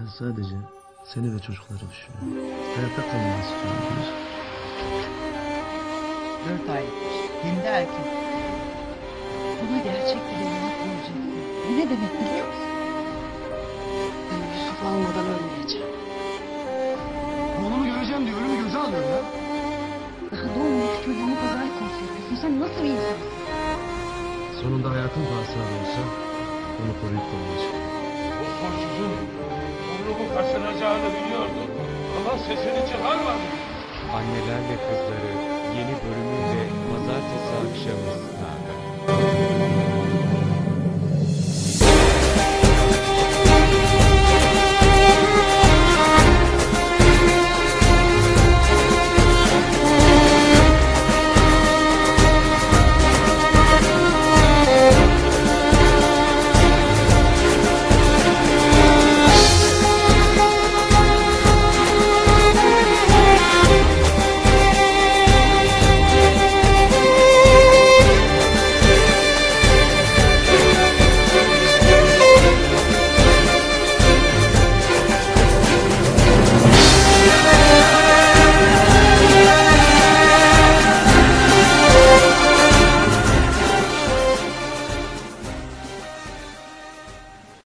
Ben sadece seni ve çocukları düşünüyorum. Hayatta kalmak istiyorum. 4 aylıkmış. Hem de erken. Buna gerçek bir evlat olacaksın. Bu ne demek biliyor musun? Ben Yusuf olmadan ölmeyeceğim. Oğlumu göreceğim diye ölümü göze alıyorum ya. Daha doğmamış çocuğumu kazaya konuşuyorsun. Sen nasıl bir insansın? Sonunda hayatın pahasına olsa onu koruyup korumayacağım. O koşucun sonumu kaçıracağını biliyordu. Ama sesini çıkarmadı. Anneler ve Kızları yeni bölümüyle pazartesi akşamı.